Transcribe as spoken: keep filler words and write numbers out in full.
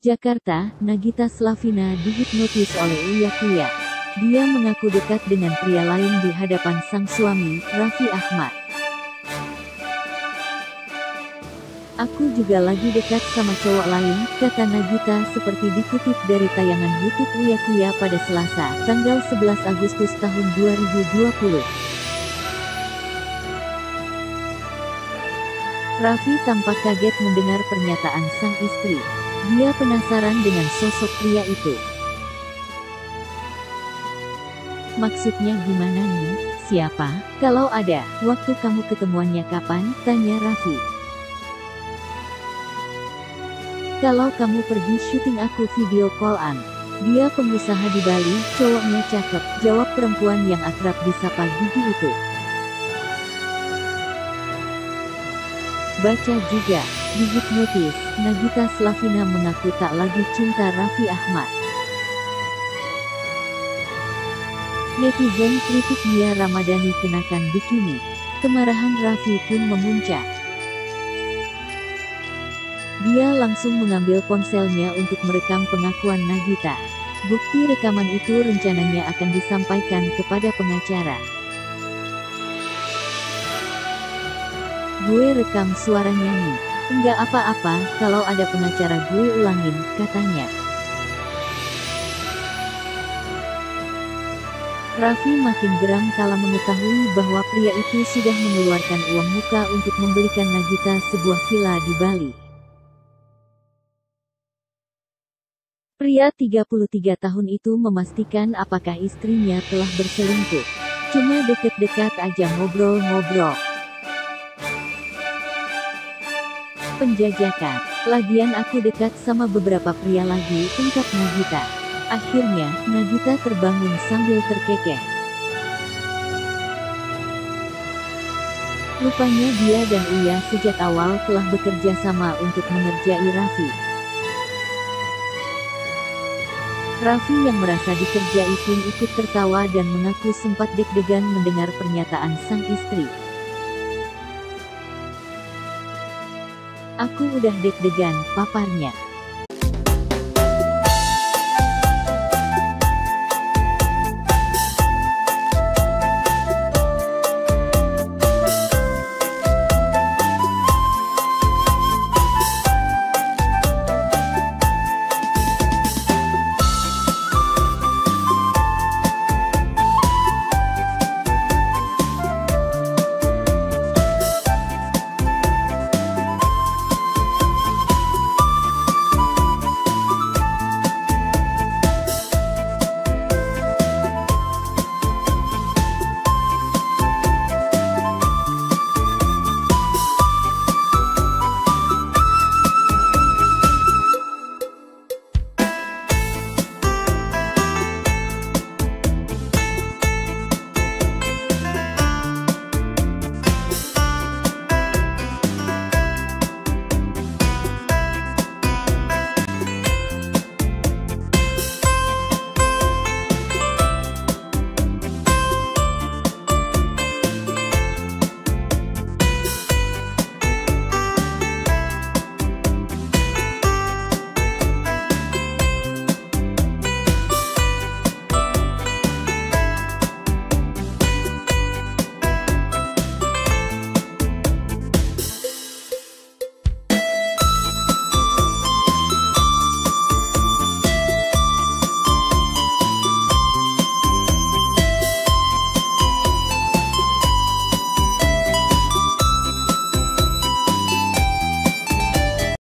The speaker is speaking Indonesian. Jakarta, Nagita Slavina dihipnotis oleh Uyakuya. Dia mengaku dekat dengan pria lain di hadapan sang suami, Raffi Ahmad. Aku juga lagi dekat sama cowok lain, kata Nagita seperti dikutip dari tayangan YouTube Uyakuya pada Selasa, tanggal sebelas Agustus tahun dua ribu dua puluh. Raffi tampak kaget mendengar pernyataan sang istri. Dia penasaran dengan sosok pria itu. Maksudnya gimana nih, siapa? Kalau ada, waktu kamu ketemuannya kapan? Tanya Raffi. Kalau kamu pergi syuting aku video call-an. Dia pengusaha di Bali, cowoknya cakep, jawab perempuan yang akrab disapa Gigi itu. Baca juga. Dihipnotis, Nagita Slavina mengaku tak lagi cinta Raffi Ahmad. Netizen kritik Nia Ramadhani kenakan bikini. Kemarahan Raffi pun memuncak. Dia langsung mengambil ponselnya untuk merekam pengakuan Nagita. Bukti rekaman itu rencananya akan disampaikan kepada pengacara. Gue rekam suaranya nih. Enggak apa-apa, kalau ada pengacara gue ulangin, katanya. Raffi makin geram kala mengetahui bahwa pria itu sudah mengeluarkan uang muka untuk membelikan Nagita sebuah villa di Bali. Pria tiga puluh tiga tahun itu memastikan apakah istrinya telah berselingkuh. Cuma deket-dekat aja ngobrol-ngobrol. Penjajakan, lagian aku dekat sama beberapa pria lagi, ungkap Nagita. Akhirnya, Nagita terbangun sambil terkekeh. Rupanya dia dan Uya sejak awal telah bekerja sama untuk mengerjai Raffi. Raffi yang merasa dikerjai pun ikut tertawa dan mengaku sempat deg-degan mendengar pernyataan sang istri. Aku udah deg-degan, paparnya.